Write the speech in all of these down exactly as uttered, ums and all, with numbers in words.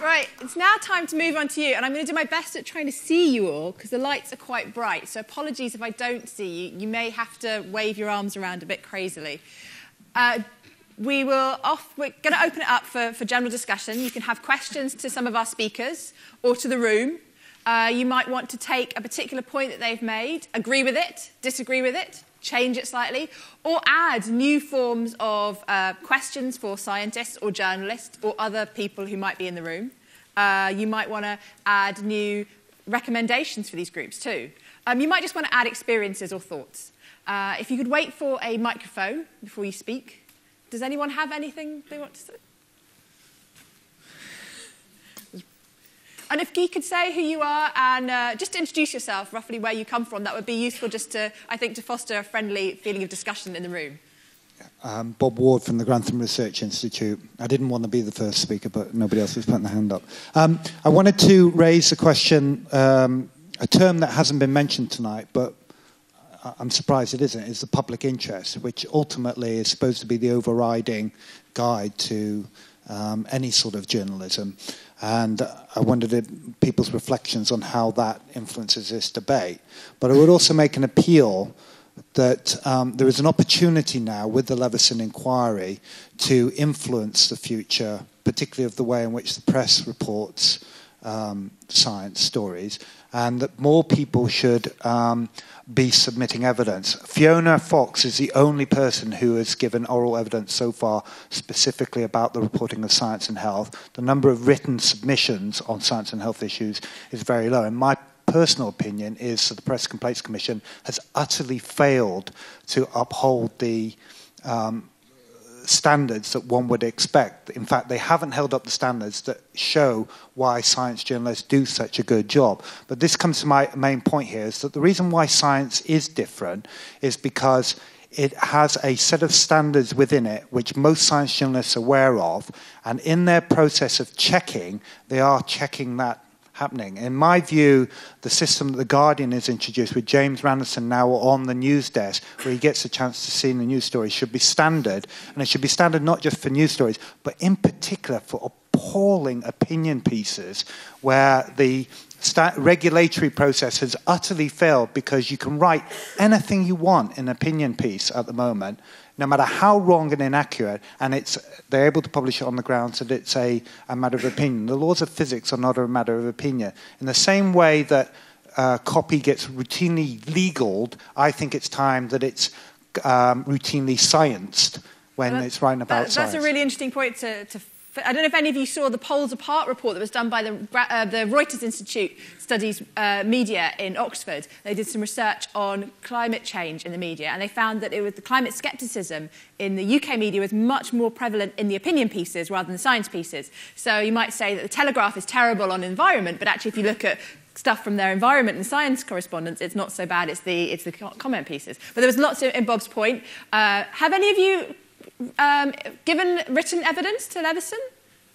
Right, it's now time to move on to you, and I'm going to do my best at trying to see you all because the lights are quite bright, so apologies if I don't see you. You may have to wave your arms around a bit crazily. Uh, we will off, we're going to open it up for, for general discussion. You can have questions to some of our speakers or to the room. Uh, you might want to take a particular point that they've made, agree with it, disagree with it, change it slightly, or add new forms of uh, questions for scientists or journalists or other people who might be in the room. Uh, you might want to add new recommendations for these groups too. Um, you might just want to add experiences or thoughts. Uh, if you could wait for a microphone before you speak. Does anyone have anything they want to say? And if you could say who you are and uh, just introduce yourself, roughly where you come from, that would be useful just to, I think, to foster a friendly feeling of discussion in the room. Um, Bob Ward from the Grantham Research Institute. I didn't want to be the first speaker, but nobody else was putting their hand up. Um, I wanted to raise a question, um, a term that hasn't been mentioned tonight, but I'm surprised it isn't, is the public interest, which ultimately is supposed to be the overriding guide to um, any sort of journalism. And I wondered if people's reflections on how that influences this debate. But I would also make an appeal that um, there is an opportunity now with the Leveson Inquiry to influence the future, particularly of the way in which the press reports um, science stories, and that more people should um, be submitting evidence. Fiona Fox is the only person who has given oral evidence so far specifically about the reporting of science and health. The number of written submissions on science and health issues is very low. And my personal opinion is that the Press Complaints Commission has utterly failed to uphold the um, standards that one would expect. In fact, they haven't held up the standards that show why science journalists do such a good job. But this comes to my main point here, is that the reason why science is different is because it has a set of standards within it which most science journalists are aware of, and in their process of checking, they are checking that happening. In my view, the system that The Guardian has introduced, with James Randerson now on the news desk, where he gets a chance to see the news stories, should be standard. And it should be standard not just for news stories, but in particular for appalling opinion pieces where the Sta- regulatory process has utterly failed, because you can write anything you want in an opinion piece at the moment, no matter how wrong and inaccurate, and it's, they're able to publish it on the grounds that it's a, a matter of opinion. The laws of physics are not a matter of opinion. In the same way that uh, copy gets routinely legaled, I think it's time that it's um, routinely scienced when it's writing about that, science. That's a really interesting point to, to I don't know if any of you saw the Polls Apart report that was done by the, uh, the Reuters Institute studies uh, media in Oxford. They did some research on climate change in the media, and they found that it was the climate scepticism in the U K media was much more prevalent in the opinion pieces rather than the science pieces. So you might say that the Telegraph is terrible on environment, but actually if you look at stuff from their environment and science correspondence, it's not so bad, it's the, it's the comment pieces. But there was lots of, in Bob's point, uh, have any of you... Um, given written evidence to Leveson?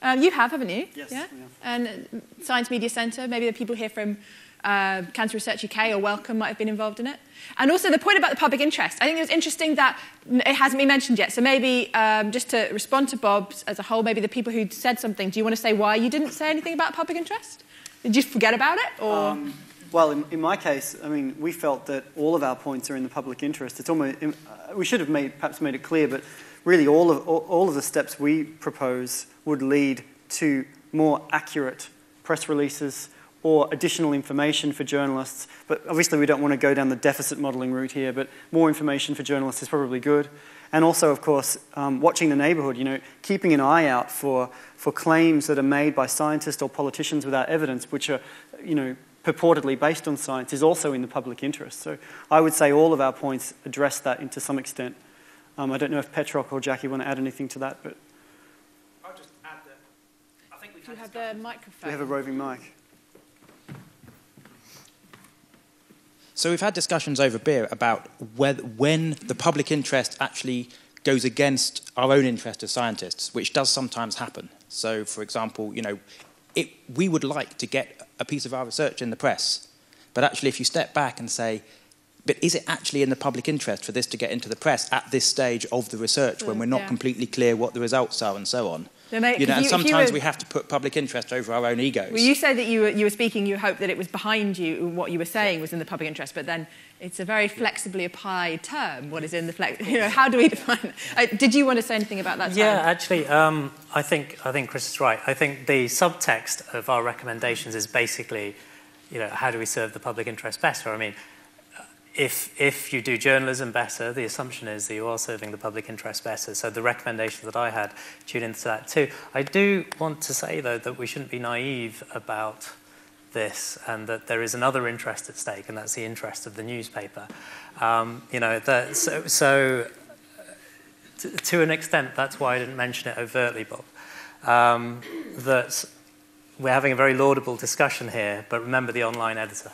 Um, you have, haven't you? Yes. Yeah? Yeah. And Science Media Centre, maybe the people here from uh, Cancer Research U K or Wellcome might have been involved in it. And also the point about the public interest. I think it was interesting that it hasn't been mentioned yet. So maybe um, just to respond to Bob's as a whole, maybe the people who'd said something, do you want to say why you didn't say anything about public interest? Did you forget about it? Or... Um... Well, in, in my case, I mean, we felt that all of our points are in the public interest. It's almost, we should have made, perhaps made it clear, but really all of, all, all of the steps we propose would lead to more accurate press releases or additional information for journalists. But obviously we don't want to go down the deficit modelling route here, but more information for journalists is probably good. And also, of course, um, watching the neighbourhood, you know, keeping an eye out for, for claims that are made by scientists or politicians without evidence, which are, you know, purportedly based on science, is also in the public interest. So I would say all of our points address that in to some extent. Um, I don't know if Petrock or Jackie want to add anything to that, but... I'll just add that. I think we can... Do you have the microphone? We have a roving mic. So we've had discussions over beer about whether, when the public interest actually goes against our own interest as scientists, which does sometimes happen. So, for example, you know, it, we would like to get a piece of our research in the press, but actually if you step back and say, But is it actually in the public interest for this to get into the press at this stage of the research when we're not yeah. completely clear what the results are and so on? No, mate, you know, you, and sometimes were, we have to put public interest over our own egos. Well, you said that you were, you were speaking, you hoped that it was behind you, what you were saying yeah. was in the public interest, but then it's a very flexibly applied term, what is in the flex... You know, how do we define yeah. that? Uh, did you want to say anything about that? Yeah, term? actually, um, I, think, I think Chris is right. I think the subtext of our recommendations is basically, you know, how do we serve the public interest better? I mean, if, if you do journalism better, the assumption is that you are serving the public interest better. So the recommendations that I had tune into that too. I do want to say, though, that we shouldn't be naive about this and that there is another interest at stake, and that's the interest of the newspaper. Um, you know, that, so, so to, to an extent, that's why I didn't mention it overtly, Bob, um, that we're having a very laudable discussion here, but remember the online editor.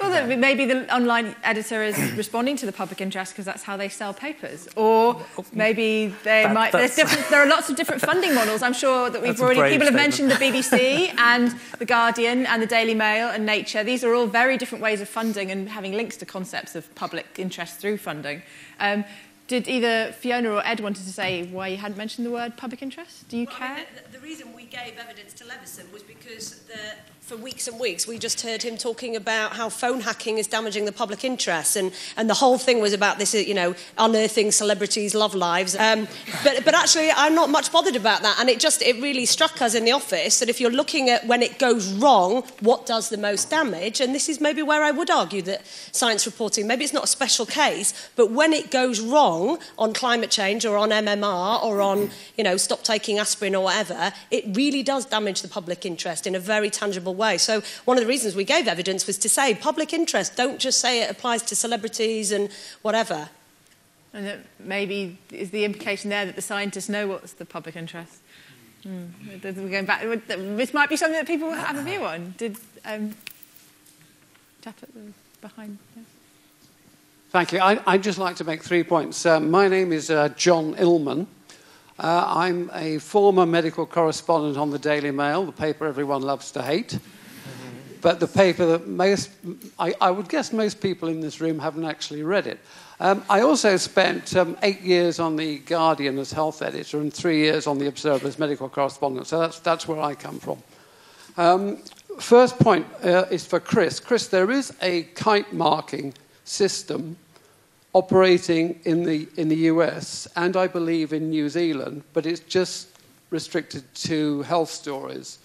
Well, maybe the online editor is responding to the public interest because that's how they sell papers. Or maybe they that, might... There's different, there are lots of different funding models. I'm sure that we've already... People statement. have mentioned the B B C and The Guardian and the Daily Mail and Nature. These are all very different ways of funding and having links to concepts of public interest through funding. Um, did either Fiona or Ed wanted to say why you hadn't mentioned the word public interest? Do you well, care? I mean, the, the reason we gave evidence to Leveson was because the... For weeks and weeks, we just heard him talking about how phone hacking is damaging the public interest, and, and the whole thing was about this, you know, unearthing celebrities' love lives. Um, but, but actually, I'm not much bothered about that, and it just, it really struck us in the office that if you're looking at when it goes wrong, what does the most damage, and this is maybe where I would argue that science reporting, maybe it's not a special case, but when it goes wrong on climate change or on M M R or on, you know, stop taking aspirin or whatever, it really does damage the public interest in a very tangible way. Way. So one of the reasons we gave evidence was to say public interest, don't just say it applies to celebrities and whatever. And that maybe is the implication there that the scientists know what's the public interest. Mm. We're going back. This might be something that people have a view on. Did um, tap at the behind? Yes. Thank you. I, I'd just like to make three points. Uh, my name is uh, John Illman. Uh, I'm a former medical correspondent on the Daily Mail, the paper everyone loves to hate, but the paper that most, I, I would guess most people in this room haven't actually read it. Um, I also spent um, eight years on The Guardian as health editor and three years on The Observer as medical correspondent, so that's, that's where I come from. Um, first point uh, is for Chris. Chris, there is a kite marking system operating in the in the U S and I believe in New Zealand, but it's just restricted to health stories.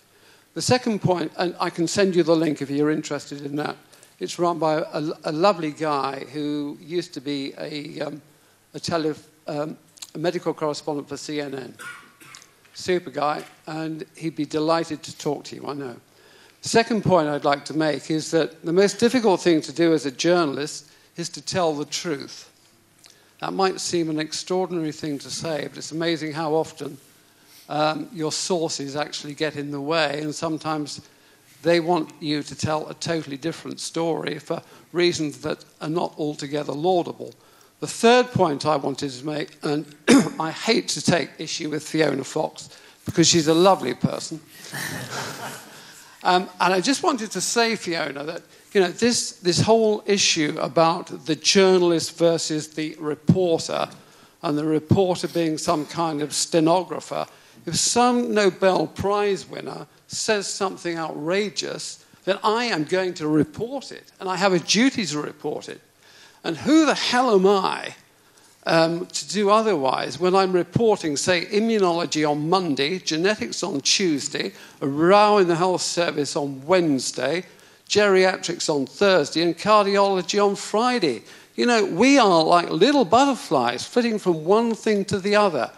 The second point, and I can send you the link if you're interested in that, it's run by a, a lovely guy who used to be a, um, a, tele, um, a medical correspondent for C N N. Super guy, and he'd be delighted to talk to you, I know. The second point I'd like to make is that the most difficult thing to do as a journalist is to tell the truth. That might seem an extraordinary thing to say, but it's amazing how often um, your sources actually get in the way, and sometimes they want you to tell a totally different story for reasons that are not altogether laudable. The third point I wanted to make, and I hate to take issue with Fiona Fox, because she's a lovely person. um, and I just wanted to say, Fiona, that You know, this, this whole issue about the journalist versus the reporter and the reporter being some kind of stenographer, if some Nobel Prize winner says something outrageous, then I am going to report it, and I have a duty to report it. And who the hell am I um, to do otherwise when I'm reporting, say, immunology on Monday, genetics on Tuesday, a row in the health service on Wednesday, geriatrics on Thursday and cardiology on Friday. You know, we are like little butterflies flitting from one thing to the other.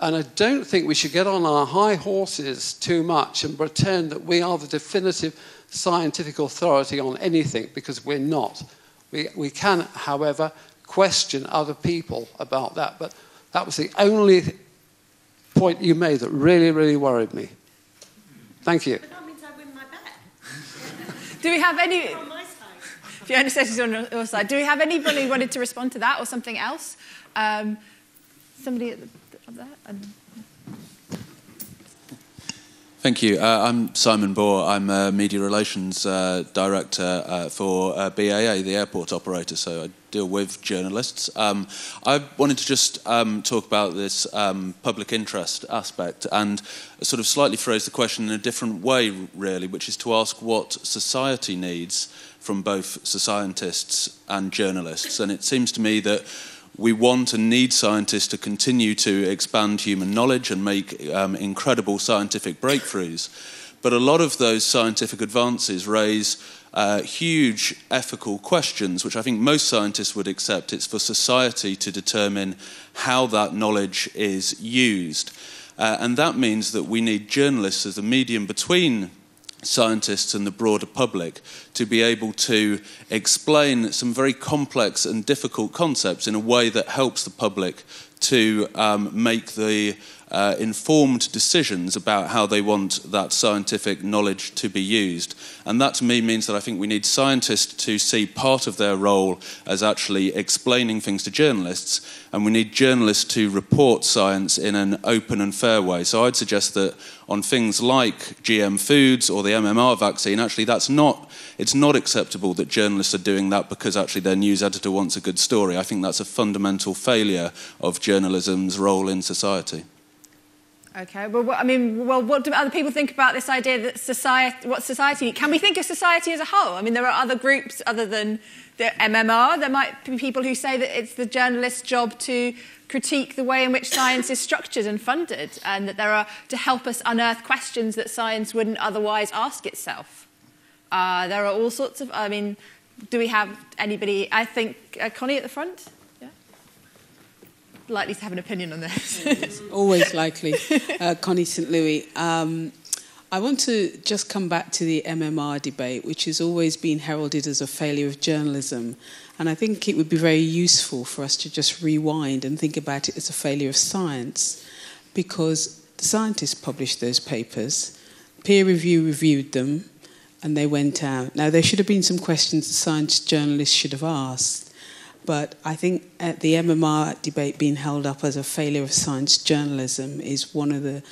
And I don't think we should get on our high horses too much and pretend that we are the definitive scientific authority on anything, because we're not. We, we can, however, question other people about that. But that was the only point you made that really, really worried me. Thank you. Do we have any... On my side. Fiona says she's on your side. Do we have anybody who wanted to respond to that or something else? Um, somebody at the, up there? Um, Thank you. Uh, I'm Simon Bohr. I'm a Media Relations uh, Director uh, for uh, B A A, the airport operator, so I deal with journalists. Um, I wanted to just um, talk about this um, public interest aspect and sort of slightly phrase the question in a different way, really, which is to ask what society needs from both scientists and journalists. And it seems to me that we want and need scientists to continue to expand human knowledge and make um, incredible scientific breakthroughs. But a lot of those scientific advances raise uh, huge ethical questions, which I think most scientists would accept. It's for society to determine how that knowledge is used. Uh, and that means that we need journalists as a medium between scientists and the broader public to be able to explain some very complex and difficult concepts in a way that helps the public to um, make the uh, informed decisions about how they want that scientific knowledge to be used. And that to me means that I think we need scientists to see part of their role as actually explaining things to journalists, and we need journalists to report science in an open and fair way. So I'd suggest that on things like G M foods or the M M R vaccine, actually that's not, it's not acceptable that journalists are doing that because actually their news editor wants a good story. I think that's a fundamental failure of journalism's role in society. Okay, well, I mean, well, what do other people think about this idea that society, what society, can we think of society as a whole? I mean, there are other groups other than the M M R. There might be people who say that it's the journalist's job to critique the way in which science is structured and funded, and that there are, to help us unearth questions that science wouldn't otherwise ask itself. Uh, there are all sorts of, I mean, do we have anybody, I think, uh, Connie at the front? Likely to have an opinion on this. Always likely. Uh, Connie Saint Louis. Um, I want to just come back to the M M R debate, which has always been heralded as a failure of journalism. And I think it would be very useful for us to just rewind and think about it as a failure of science, because the scientists published those papers, peer review reviewed them, and they went out. Now, there should have been some questions the science journalists should have asked. But I think at the M M R debate being held up as a failure of science journalism is one of the,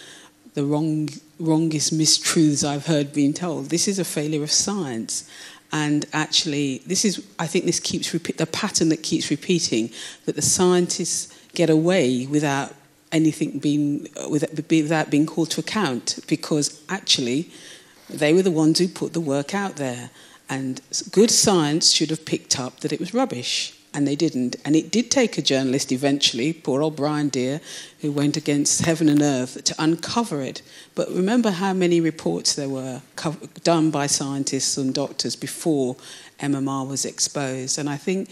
the wrong, wrongest mistruths I've heard being told. This is a failure of science. And actually, this is, I think this keeps repeat, the pattern that keeps repeating, that the scientists get away without anything being, without being called to account, because actually they were the ones who put the work out there. And good science should have picked up that it was rubbish. And they didn't. And it did take a journalist eventually, poor old Brian Deer, who went against heaven and earth to uncover it. But remember how many reports there were done by scientists and doctors before M M R was exposed. And I think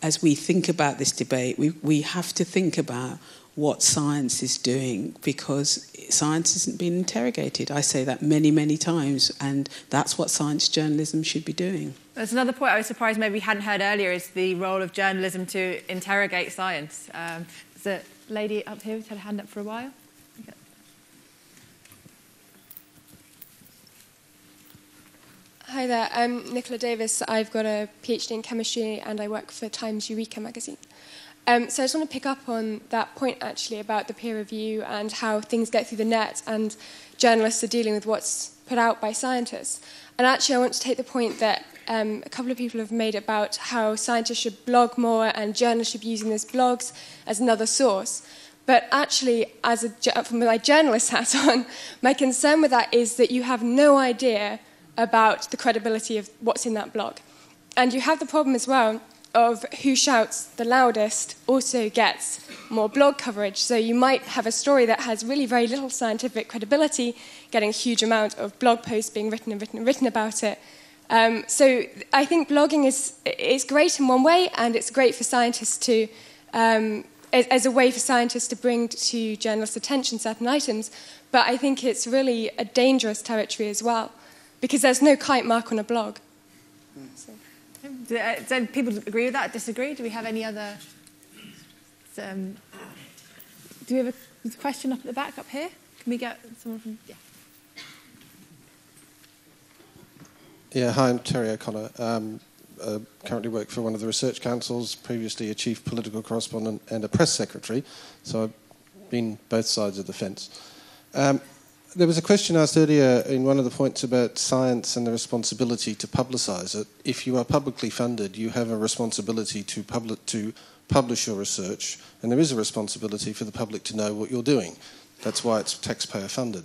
as we think about this debate, we, we have to think about what science is doing, because science isn't being interrogated. I say that many, many times, and that's what science journalism should be doing. There's another point I was surprised maybe we hadn't heard earlier, is the role of journalism to interrogate science. Um, there's a lady up here who's had a hand up for a while. Hi there, I'm Nicola Davis. I've got a PhD in chemistry and I work for Times Eureka magazine. Um, so I just want to pick up on that point, actually, about the peer review and how things get through the net and journalists are dealing with what's put out by scientists. And actually, I want to take the point that um, a couple of people have made about how scientists should blog more and journalists should be using those blogs as another source. But actually, as a, from my journalist hat on, my concern with that is that you have no idea about the credibility of what's in that blog. And you have the problem as well of who shouts the loudest also gets more blog coverage. So you might have a story that has really very little scientific credibility, getting a huge amount of blog posts being written and written and written about it. Um, so I think blogging is it's great in one way, and it's great for scientists to, um, as, as a way for scientists to bring to journalists' attention certain items, but I think it's really a dangerous territory as well, because there's no kite mark on a blog. Mm. So. Do, uh, do people agree with that? Disagree? Do we have any other? Um, do we have a question up at the back up here? Can we get someone from? Yeah. Yeah. Hi, I'm Terry O'Connor. Um, uh, currently work for one of the research councils. Previously, a chief political correspondent and a press secretary. So I've been both sides of the fence. Um, There was a question asked earlier in one of the points about science and the responsibility to publicise it. If you are publicly funded, you have a responsibility to public, to publish your research, and there is a responsibility for the public to know what you're doing. That's why it's taxpayer funded.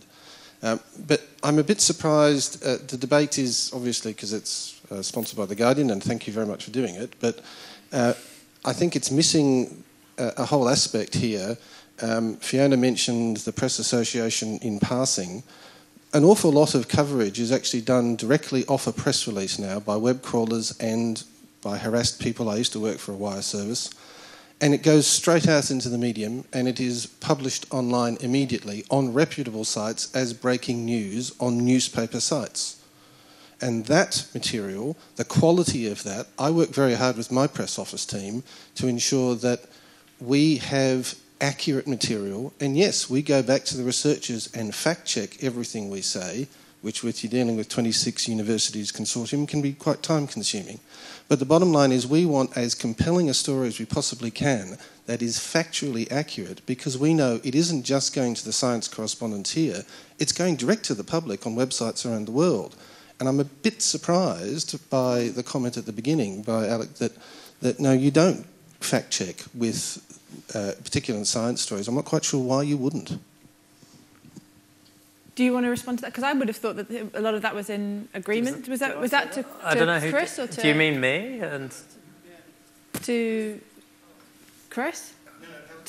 Um, but I'm a bit surprised. Uh, the debate is, obviously, because it's uh, sponsored by The Guardian, and thank you very much for doing it, but uh, I think it's missing a, a whole aspect here. Um, Fiona mentioned the Press Association in passing. An awful lot of coverage is actually done directly off a press release now by web crawlers and by harassed people. I used to work for a wire service. And it goes straight out into the medium, and it is published online immediately on reputable sites as breaking news on newspaper sites. And that material, the quality of that, I work very hard with my press office team to ensure that we have accurate material, and yes, we go back to the researchers and fact-check everything we say, which with you dealing with twenty-six universities consortium can be quite time-consuming. But the bottom line is we want as compelling a story as we possibly can that is factually accurate, because we know it isn't just going to the science correspondents here, it's going direct to the public on websites around the world. And I'm a bit surprised by the comment at the beginning by Alec that, that no, you don't fact-check with Uh, particular in science stories. I'm not quite sure why you wouldn't. Do you want to respond to that? Because I would have thought that a lot of that was in agreement. Was that was that to, to I don't know who Chris or to? Do you mean me and to Chris?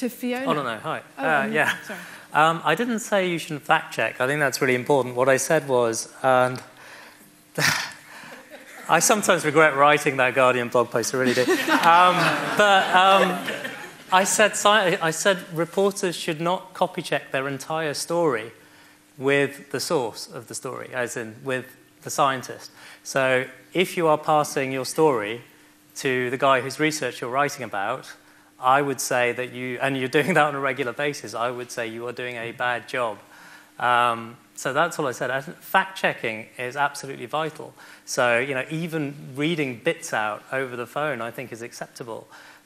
To Fiona? Oh no, no, hi. Oh, uh, um, yeah. Sorry. Um, I didn't say you shouldn't fact check. I think that's really important. What I said was, and um, I sometimes regret writing that Guardian blog post. I really do. um, but. Um, I said, I said reporters should not copy-check their entire story with the source of the story, as in with the scientist. So if you are passing your story to the guy whose research you're writing about, I would say that you, and you're doing that on a regular basis, I would say you are doing a bad job. Um, so that's all I said. Fact-checking is absolutely vital. So, you know, even reading bits out over the phone, I think, is acceptable.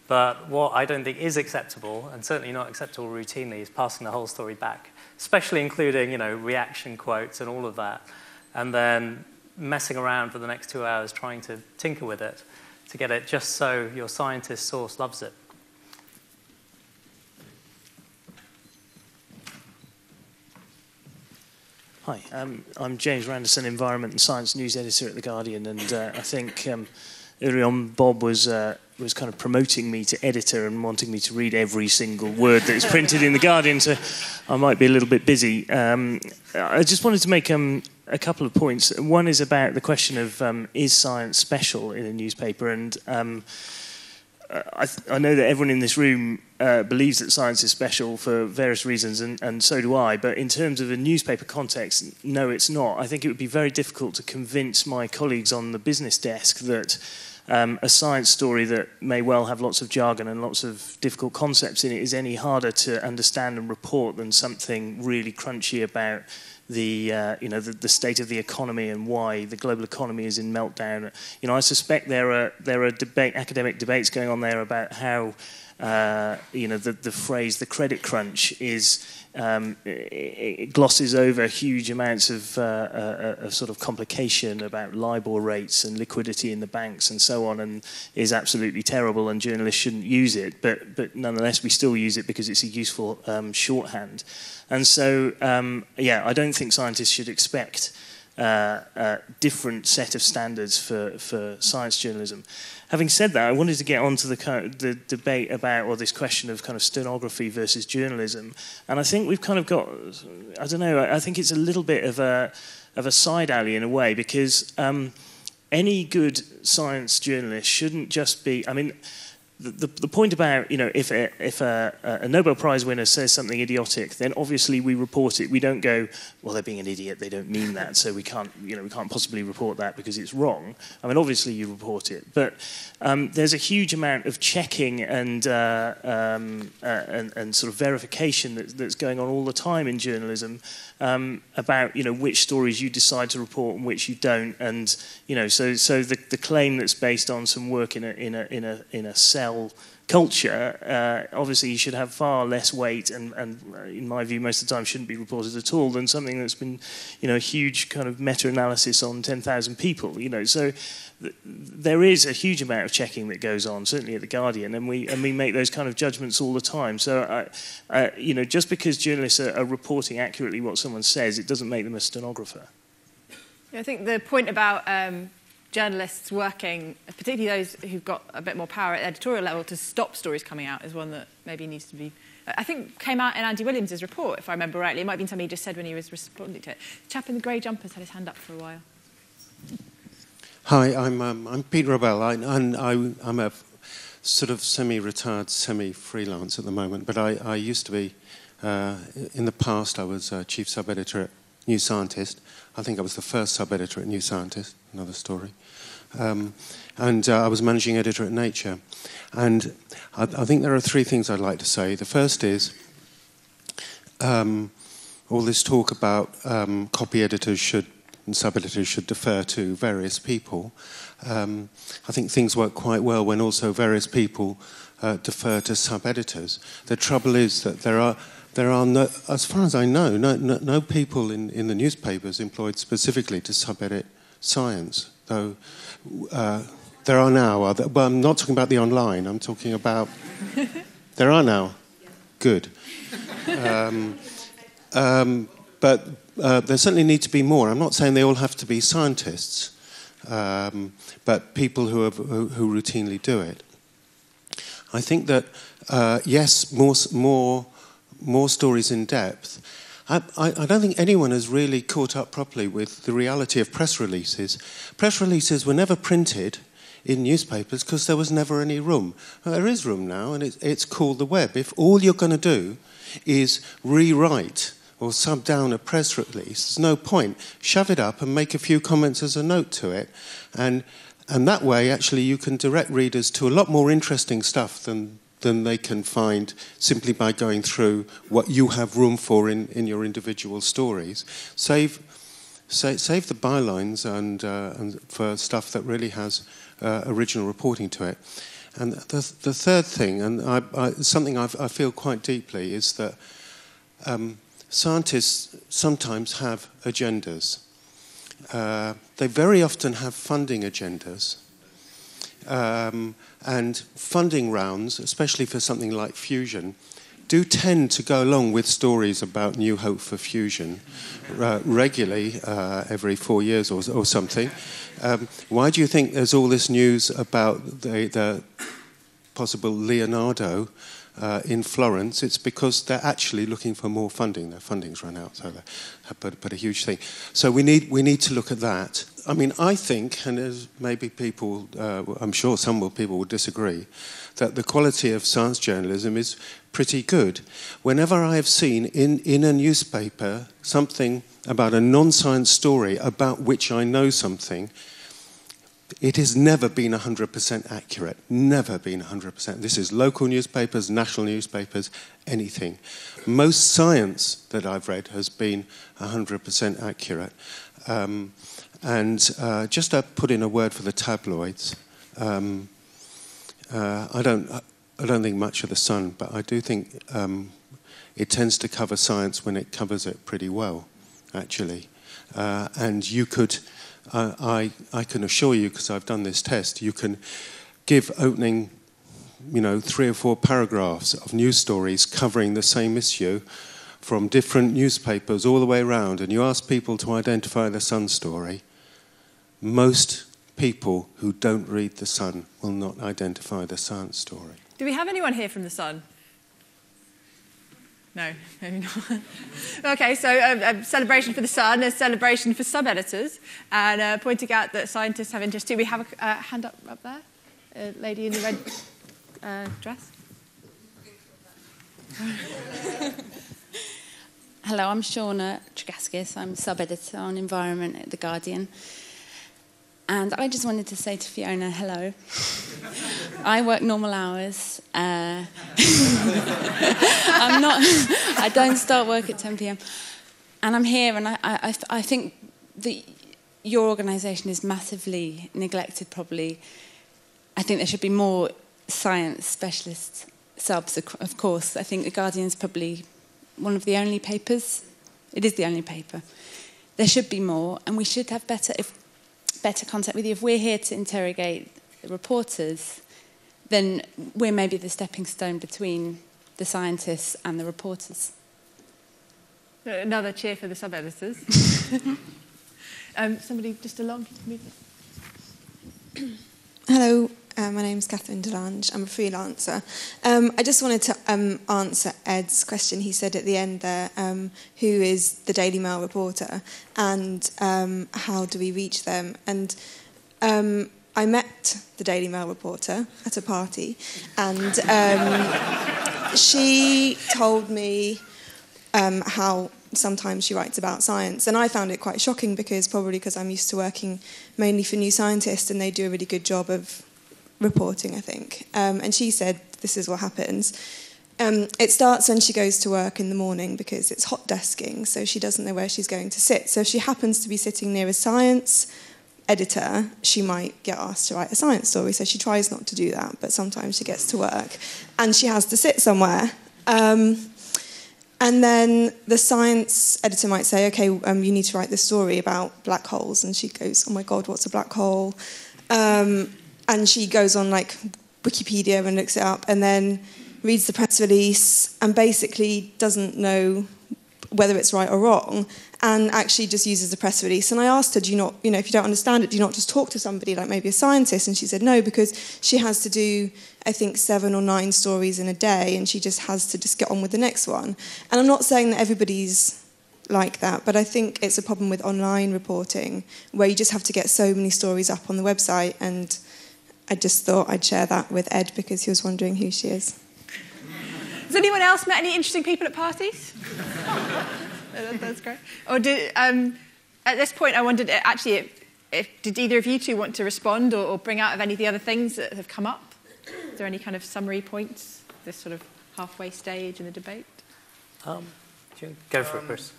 But what I don't think is acceptable, and certainly not acceptable routinely, is passing the whole story back, especially including, you know, reaction quotes and all of that, and then messing around for the next two hours trying to tinker with it to get it just so your scientist source loves it. Hi, um, I'm James Randerson, Environment and Science News Editor at The Guardian, and uh, I think um, early on Bob was... Uh, was kind of promoting me to editor and wanting me to read every single word that is printed in The Guardian, so I might be a little bit busy. Um, I just wanted to make um, a couple of points. One is about the question of um, is science special in a newspaper? And um, I, th I know that everyone in this room uh, believes that science is special for various reasons, and, and so do I, but in terms of a newspaper context, no, it's not. I think it would be very difficult to convince my colleagues on the business desk that Um, a science story that may well have lots of jargon and lots of difficult concepts in it is any harder to understand and report than something really crunchy about the, uh, you know, the, the state of the economy and why the global economy is in meltdown. You know, I suspect there are there are debate, academic debates going on there about how uh, you know the, the phrase "the credit crunch" is. Um, it, it glosses over huge amounts of, uh, uh, of sort of complication about LIBOR rates and liquidity in the banks and so on, and is absolutely terrible, and journalists shouldn't use it. But, but nonetheless, we still use it because it's a useful um, shorthand. And so, um, yeah, I don't think scientists should expect Uh, a different set of standards for, for science journalism. Having said that, I wanted to get on to the, the debate about, or this question of kind of stenography versus journalism. And I think we've kind of got, I don't know, I think it's a little bit of a, of a side alley in a way, because um, any good science journalist shouldn't just be, I mean, The, the point about, you know, if, a, if a, a Nobel Prize winner says something idiotic, then obviously we report it. We don't go, well, they're being an idiot, they don't mean that, so we can't, you know, we can't possibly report that because it's wrong. I mean, obviously you report it, but um, there's a huge amount of checking and, uh, um, uh, and, and sort of verification that, that's going on all the time in journalism um, about, you know, which stories you decide to report and which you don't. And, you know, so, so the, the claim that's based on some work in a, in a, in a, in a cell cell culture, uh, obviously you should have far less weight and, and, in my view, most of the time shouldn't be reported at all than something that's been, you know, a huge kind of meta-analysis on ten thousand people, you know. So th there is a huge amount of checking that goes on, certainly at The Guardian, and we, and we make those kind of judgments all the time. So, I, I, you know, just because journalists are, are reporting accurately what someone says, it doesn't make them a stenographer. Yeah, I think the point about... Um journalists working, particularly those who've got a bit more power at the editorial level, to stop stories coming out is one that maybe needs to be... I think came out in Andy Williams's report, if I remember rightly. It might have been something he just said when he was responding to it. The chap in the grey jumpers had his hand up for a while. Hi, I'm, um, I'm Pete Robell. I, I'm, I'm a sort of semi-retired, semi-freelance at the moment, but I, I used to be... Uh, in the past, I was uh, chief sub-editor at New Scientist. I think I was the first sub-editor at New Scientist, another story. Um, and uh, I was managing editor at Nature. And I, I think there are three things I'd like to say. The first is um, all this talk about um, copy editors should and sub-editors should defer to various people. Um, I think things work quite well when also various people uh, defer to sub-editors. The trouble is that there are... There are, no, as far as I know, no, no, no people in, in the newspapers employed specifically to sub-edit science. Though uh, there are now, other, but I'm not talking about the online, I'm talking about... There are now. Good. Um, um, but uh, there certainly need to be more. I'm not saying they all have to be scientists, um, but people who, have, who, who routinely do it. I think that, uh, yes, more... more more stories in depth. I, I, I don't think anyone has really caught up properly with the reality of press releases. Press releases were never printed in newspapers because there was never any room. Well, there is room now, and it's, it's called the web. If all you're going to do is rewrite or sub down a press release, there's no point. Shove it up and make a few comments as a note to it. And, and that way, actually, you can direct readers to a lot more interesting stuff than... than they can find simply by going through what you have room for in, in your individual stories. Save, save, save the bylines and, uh, and for stuff that really has uh, original reporting to it. And the, the third thing, and I, I, something I've, I feel quite deeply, is that um, scientists sometimes have agendas. Uh, they very often have funding agendas. Um, and funding rounds, especially for something like fusion, do tend to go along with stories about new hope for fusion uh, regularly, uh, every four years or, or something. Um, why do you think there's all this news about the, the possible Leonardo uh, in Florence? It's because they're actually looking for more funding. Their funding's run out, so but, but a huge thing. So we need we need to look at that. I mean, I think, and as maybe people, uh, I'm sure some will, people will disagree, that the quality of science journalism is pretty good. Whenever I have seen in, in a newspaper something about a non-science story about which I know something, it has never been one hundred percent accurate. Never been one hundred percent. This is local newspapers, national newspapers, anything. Most science that I've read has been one hundred percent accurate. Um, And uh, just to put in a word for the tabloids, um, uh, I don't, I don't think much of the Sun, but I do think um, it tends to cover science when it covers it pretty well, actually. Uh, and you could, uh, I, I can assure you, because I've done this test, you can give opening, you know, three or four paragraphs of news stories covering the same issue from different newspapers all the way around, and you ask people to identify the Sun story. Most people who don't read the Sun will not identify the science story. Do we have anyone here from the Sun? No, maybe not. OK, so a, a celebration for the Sun, a celebration for sub-editors, and uh, pointing out that scientists have interest too. We have a uh, hand up, up there, a lady in the red uh, dress. Hello, I'm Shauna Tregaskis. I'm sub-editor on environment at The Guardian. And I just wanted to say to Fiona, hello. I work normal hours. Uh, I'm not. I don't start work at ten p m And I'm here, and I, I, I think that your organisation is massively neglected, probably. I think there should be more science specialist subs, of course. I think The Guardian's probably one of the only papers. It is the only paper. There should be more, and we should have better, if, better contact with you. If we're here to interrogate the reporters, then we're maybe the stepping stone between the scientists and the reporters. Another cheer for the sub-editors. um, somebody just along. Hello, uh, my name's Catherine Delange. I'm a freelancer. Um, I just wanted to um, answer Ed's question. He said at the end there, um, who is the Daily Mail reporter and um, how do we reach them? And um, I met the Daily Mail reporter at a party, and um, she told me Um, how sometimes she writes about science. And I found it quite shocking because, probably because I'm used to working mainly for New Scientist, and they do a really good job of reporting, I think. Um, and she said, this is what happens. Um, it starts when she goes to work in the morning because it's hot desking, so she doesn't know where she's going to sit. So if she happens to be sitting near a science editor, she might get asked to write a science story. So she tries not to do that, but sometimes she gets to work and she has to sit somewhere. Um, And then the science editor might say, OK, um, you need to write this story about black holes. And she goes, oh, my God, what's a black hole? Um, and she goes on, like, Wikipedia and looks it up and then reads the press release and basically doesn't know whether it's right or wrong and actually just uses the press release. And I asked her, do you not, you know, if you don't understand it, do you not just talk to somebody, like maybe a scientist? And she said no, because she has to do, I think, seven or nine stories in a day, and she just has to just get on with the next one. And I'm not saying that everybody's like that, but I think it's a problem with online reporting where you just have to get so many stories up on the website, and I just thought I'd share that with Ed because he was wondering who she is. Has anyone else met any interesting people at parties? That's great. Or did, um, at this point, I wondered actually, if, if, did either of you two want to respond or, or bring out of any of the other things that have come up? Is there any kind of summary points, this sort of halfway stage in the debate? Um, go for um, it, Chris.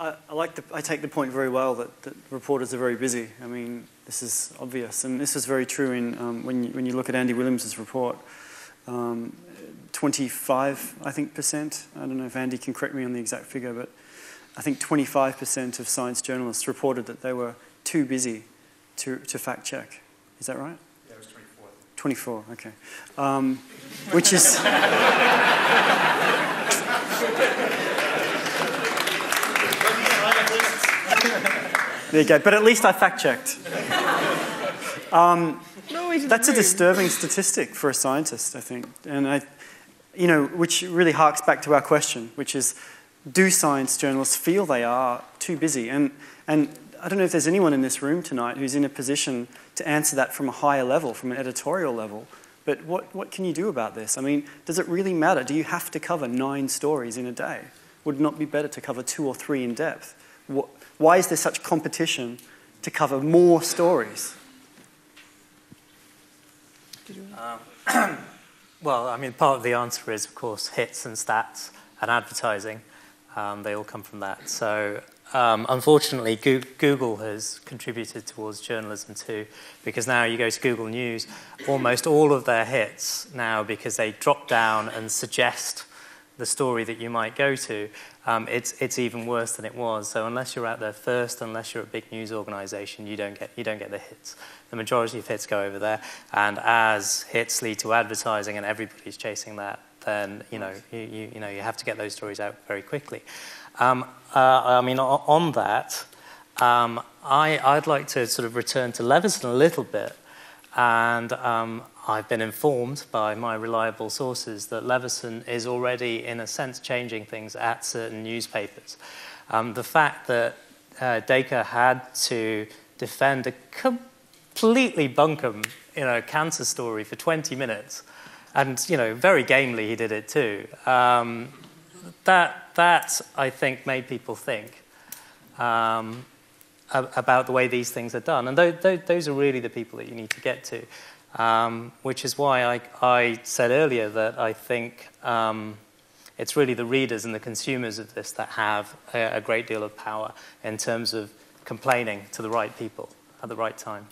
I, I, like the, I take the point very well that, that reporters are very busy. I mean, this is obvious. And this is very true in, um, when, you, when you look at Andy Williams's report. Um, twenty-five, I think, percent. I don't know if Andy can correct me on the exact figure, but I think twenty-five percent of science journalists reported that they were too busy to, to fact check. Is that right? Yeah, it was twenty-four. twenty-four, okay. Um, which is... There you go. But at least I fact checked. Um, no, that's a disturbing statistic for a scientist, I think. And I, you know, which really harks back to our question, which is, do science journalists feel they are too busy? And, and I don't know if there's anyone in this room tonight who's in a position to answer that from a higher level, from an editorial level. But what, what can you do about this? I mean, does it really matter? Do you have to cover nine stories in a day? Would it not be better to cover two or three in depth? What, why is there such competition to cover more stories? Um, well, I mean, part of the answer is, of course, hits and stats and advertising. Um, they all come from that. So, um, unfortunately, Go Google has contributed towards journalism too, because now you go to Google News, almost all of their hits now, because they drop down and suggest the story that you might go to, um, it's, it's even worse than it was. So unless you're out there first, unless you're a big news organisation, you don't get, you don't get the hits. The majority of hits go over there. And as hits lead to advertising and everybody's chasing that, then you know you, you, you know you have to get those stories out very quickly. Um, uh, I mean, on that, um, I, I'd like to sort of return to Leveson a little bit, and um, I've been informed by my reliable sources that Leveson is already, in a sense, changing things at certain newspapers. Um, the fact that uh, Dacre had to defend a completely bunkum, you know, cancer story for twenty minutes. And, you know, very gamely he did it too. Um, that, that, I think, made people think um, about the way these things are done. And th th those are really the people that you need to get to, um, which is why I, I said earlier that I think um, it's really the readers and the consumers of this that have a, a great deal of power in terms of complaining to the right people at the right time.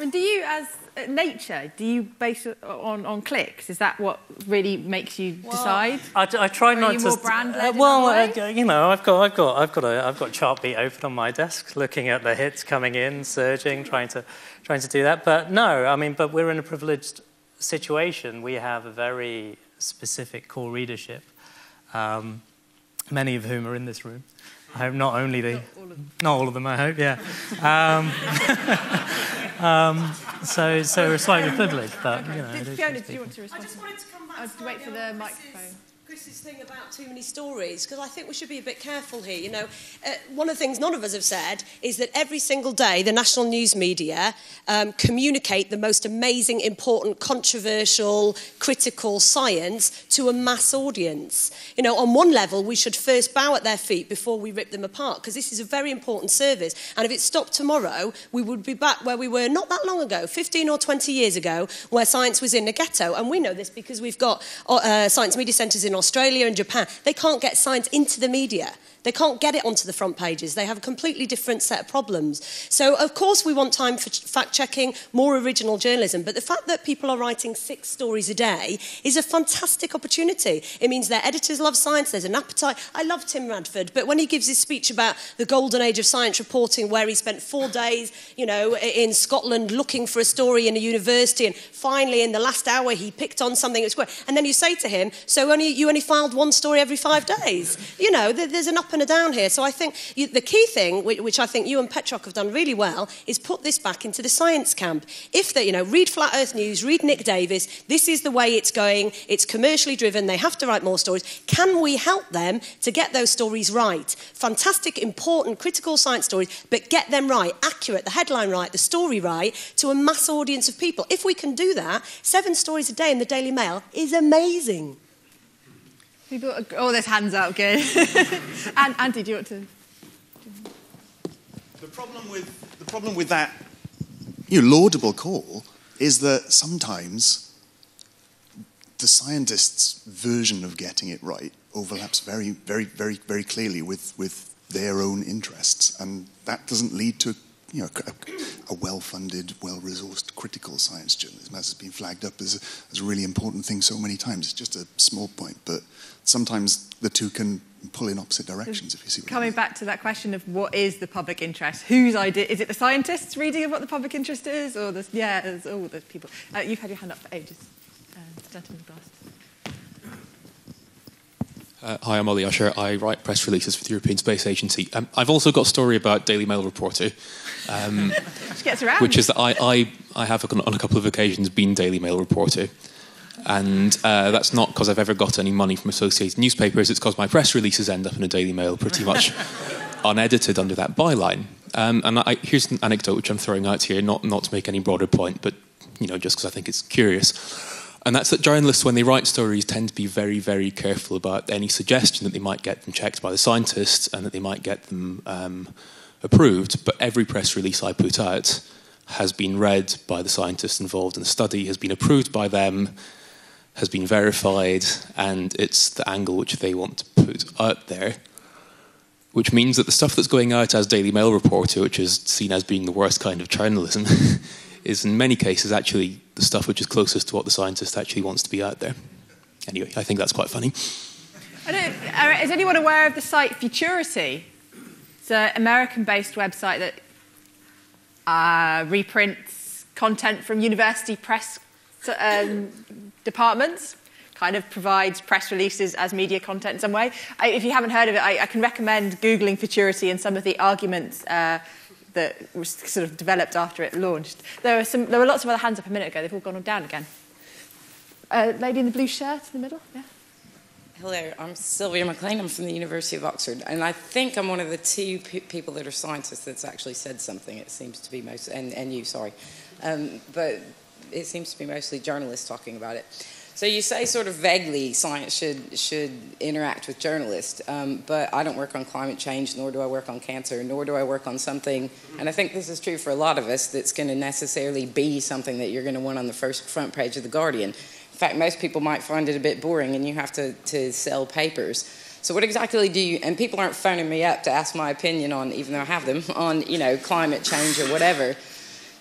And do you, as Nature, do you base it on, on clicks? Is that what really makes you well, decide? I, I try not to. Are you more brand-led? Uh, well, uh, you know, I've got, I've got, I've got, a, I've got Chartbeat open on my desk, looking at the hits coming in, surging, trying to, trying to do that. But no, I mean, but we're in a privileged situation. We have a very specific core readership, um, many of whom are in this room. I hope not only the, not all of them, not all of them I hope, yeah. Um, um, so, so we're slightly privileged, but okay. you know. Fiona, do you want to respond? I just wanted to come back. I'll wait for the microphone. Chris's thing about too many stories, because I think we should be a bit careful here. You know, uh, one of the things none of us have said is that every single day the national news media um, communicate the most amazing, important, controversial, critical science to a mass audience. You know, on one level, we should first bow at their feet before we rip them apart, because this is a very important service. And if it stopped tomorrow, we would be back where we were not that long ago, fifteen or twenty years ago, where science was in a ghetto. And we know this because we've got uh, science media centres in Australia and Japan. They can't get science into the media. They can't get it onto the front pages. They have a completely different set of problems. So, of course, we want time for fact-checking, more original journalism, but the fact that people are writing six stories a day is a fantastic opportunity. It means their editors love science, there's an appetite. I love Tim Radford, but when he gives his speech about the golden age of science reporting, where he spent four days, you know, in Scotland looking for a story in a university, and finally, in the last hour, he picked on something that was great. And then you say to him, so only, you only filed one story every five days. You know, there's an opportunity and down here. So I think you, the key thing, which I think you and Petrock have done really well, is put this back into the science camp. If they, you know, read Flat Earth News, read Nick Davis, this is the way it's going, it's commercially driven, they have to write more stories. Can we help them to get those stories right? Fantastic, important, critical science stories, but get them right, accurate, the headline right, the story right, to a mass audience of people. If we can do that, seven stories a day in the Daily Mail is amazing. People, oh, there's hands out, good. And Andy, do you want to? The problem with the problem with that, you know, laudable call is that sometimes the scientists' version of getting it right overlaps very, very, very, very clearly with with their own interests, and that doesn't lead to, you know, a well-funded, well-resourced critical science journalism, as has been flagged up as a, as a really important thing so many times. It's just a small point, but sometimes the two can pull in opposite directions, if you see what I mean. Coming back to that question of what is the public interest? Whose idea? Is it the scientists' reading of what the public interest is? Or the, yeah, there's all those people. Uh, you've had your hand up for ages. Uh, gentleman in the glass. Uh, hi, I'm Ollie Usher. I write press releases for the European Space Agency. Um, I've also got a story about Daily Mail reporter, um, she gets around. Which is that I, I, I have on a couple of occasions been Daily Mail reporter, and uh, that's not because I've ever got any money from associated newspapers. It's because my press releases end up in a Daily Mail pretty much unedited under that byline. Um, and I, here's an anecdote which I'm throwing out here, not not to make any broader point, but you know, just because I think it's curious. And that's that journalists, when they write stories, tend to be very, very careful about any suggestion that they might get them checked by the scientists and that they might get them um, approved. But every press release I put out has been read by the scientists involved in the study, has been approved by them, has been verified, and it's the angle which they want to put out there. Which means that the stuff that's going out as Daily Mail reporter, which is seen as being the worst kind of journalism, is in many cases actually the stuff which is closest to what the scientist actually wants to be out there. Anyway, I think that's quite funny. I don't, is anyone aware of the site Futurity? It's an American-based website that uh, reprints content from university press um, departments, kind of provides press releases as media content in some way. I, if you haven't heard of it, I, I can recommend Googling Futurity and some of the arguments uh, that was sort of developed after it launched. There were some. There were lots of other hands up a minute ago. They've all gone on down again. Uh, lady in the blue shirt in the middle. Yeah. Hello, I'm Sylvia McLean. I'm from the University of Oxford, and I think I'm one of the two pe people that are scientists that's actually said something. It seems to be most, and, and you, sorry, um, but it seems to be mostly journalists talking about it. So you say sort of vaguely science should should interact with journalists, um, but I don't work on climate change, nor do I work on cancer, nor do I work on something, and I think this is true for a lot of us, that's going to necessarily be something that you're going to want on the first front page of The Guardian. In fact, most people might find it a bit boring, and you have to, to sell papers. So what exactly do you, and people aren't phoning me up to ask my opinion on, even though I have them, on, you know, climate change or whatever.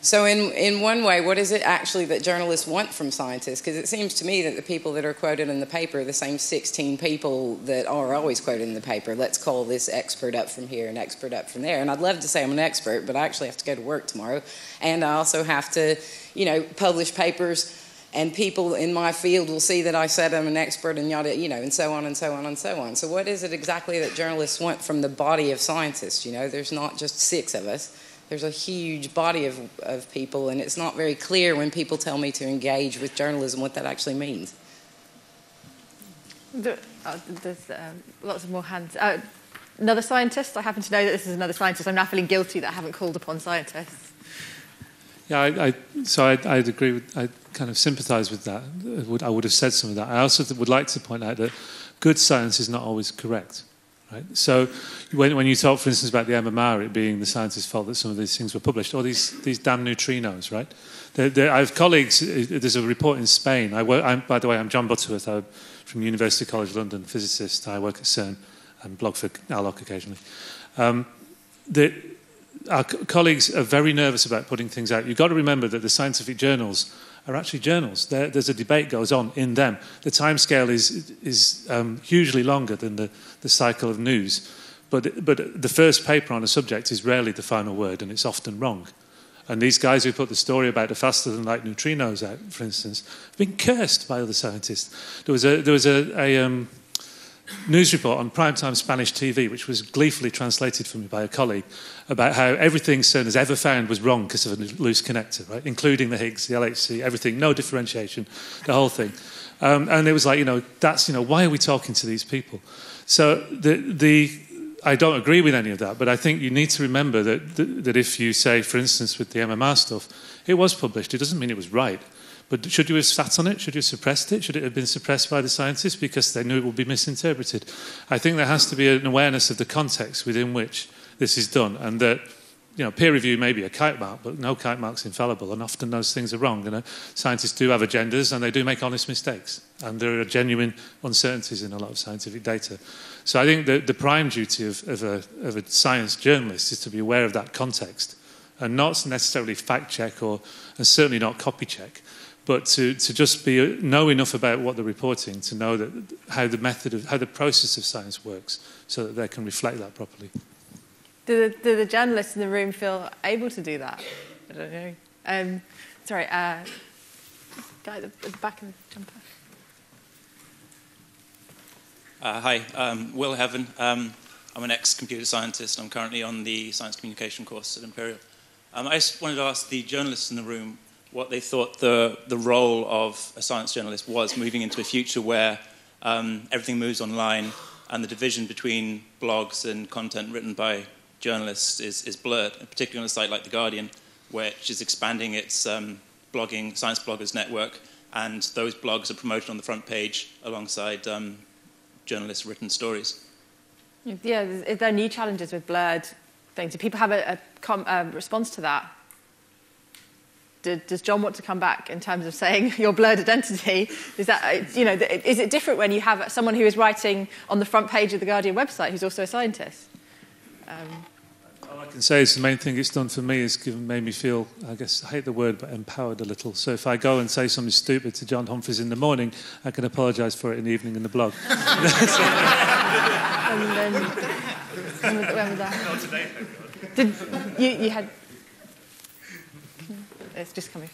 So in, in one way, what is it actually that journalists want from scientists? Because it seems to me that the people that are quoted in the paper are the same sixteen people that are always quoted in the paper. Let's call this expert up from here and expert up from there. And I'd love to say I'm an expert, but I actually have to go to work tomorrow. And I also have to, you know, publish papers, and people in my field will see that I said I'm an expert and yada, you know, and so on and so on and so on. So what is it exactly that journalists want from the body of scientists? You know, there's not just six of us. There's a huge body of, of people, and it's not very clear when people tell me to engage with journalism what that actually means. There, oh, there's um, lots of more hands. Uh, another scientist? I happen to know that this is another scientist. I'm now feeling guilty that I haven't called upon scientists. Yeah, I, I, so I, I'd agree with, I kind of sympathise with that. I would, I would have said some of that. I also would like to point out that good science is not always correct. Right? So when, when you talk, for instance, about the M M R, it being the scientists' fault that some of these things were published, or these, these damn neutrinos, right? They're, they're, I have colleagues, there's a report in Spain. I work, I'm, by the way, I'm John Butterworth. I'm from University College London, physicist. I work at CERN and blog for ALOC occasionally. Um, the, our co colleagues are very nervous about putting things out. You've got to remember that the scientific journals are actually journals. There, there's a debate goes on in them. The timescale is is um, hugely longer than the, the cycle of news, but but the first paper on a subject is rarely the final word, and it's often wrong. And these guys who put the story about the faster-than-light neutrinos out, for instance, have been cursed by other scientists. There was a there was a, a um, news report on primetime Spanish T V, which was gleefully translated for me by a colleague, about how everything CERN has ever found was wrong because of a loose connector, right? Including the Higgs, the L H C, everything, no differentiation, the whole thing. Um, and it was like, you know, that's, you know, why are we talking to these people? So the, the, I don't agree with any of that, but I think you need to remember that, that, that if you say, for instance, with the M M R stuff, it was published, it doesn't mean it was right. But should you have sat on it? Should you have suppressed it? Should it have been suppressed by the scientists because they knew it would be misinterpreted? I think there has to be an awareness of the context within which this is done, and that, you know, peer review may be a kite mark, but no kite mark's infallible, and often those things are wrong. You know, scientists do have agendas, and they do make honest mistakes, and there are genuine uncertainties in a lot of scientific data. So I think the, the prime duty of, of, a, of a science journalist is to be aware of that context, and not necessarily fact-check or, and certainly not copy-check, but to, to just be, know enough about what they're reporting to know that, how the method of, how the process of science works, so that they can reflect that properly. Do the, do the journalists in the room feel able to do that? I don't know. Um, sorry, uh, guy at the back of the jumper. Uh, hi, um, Will Heaven. Um, I'm an ex-computer scientist. I'm currently on the science communication course at Imperial. Um, I just wanted to ask the journalists in the room what they thought the, the role of a science journalist was moving into a future where um, everything moves online and the division between blogs and content written by journalists is, is blurred, and particularly on a site like The Guardian, which is expanding its um, blogging, science bloggers network, and those blogs are promoted on the front page alongside um, journalists' written stories. Yeah, there are new challenges with blurred things. Do people have a, a com um, response to that? Does John want to come back in terms of saying your blurred identity? Is that, you know, is it different when you have someone who is writing on the front page of the Guardian website who's also a scientist? Um. All I can say is the main thing it's done for me is given, made me feel, I guess, I hate the word, but empowered a little. So if I go and say something stupid to John Humphreys in the morning, I can apologise for it in the evening in the blog. And then, when was, when was that? Not today, Did, you, you had... It's just coming.